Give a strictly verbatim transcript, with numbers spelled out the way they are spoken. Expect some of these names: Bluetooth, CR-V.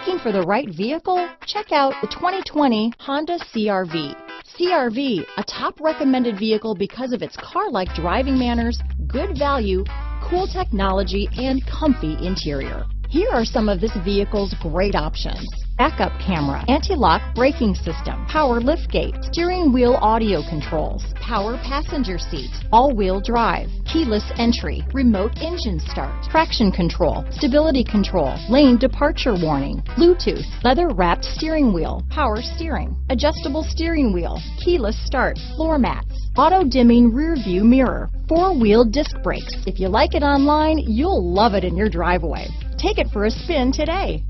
Looking for the right vehicle? Check out the twenty twenty Honda C R V. C R V, a top recommended vehicle because of its car-like driving manners, good value, cool technology, and comfy interior. Here are some of this vehicle's great options: backup camera, anti-lock braking system, power liftgate, steering wheel audio controls, power passenger seat, all-wheel drive, keyless entry, remote engine start, traction control, stability control, lane departure warning, Bluetooth, leather-wrapped steering wheel, power steering, adjustable steering wheel, keyless start, floor mats, auto-dimming rear-view mirror, four-wheel disc brakes. If you like it online, you'll love it in your driveway. Take it for a spin today.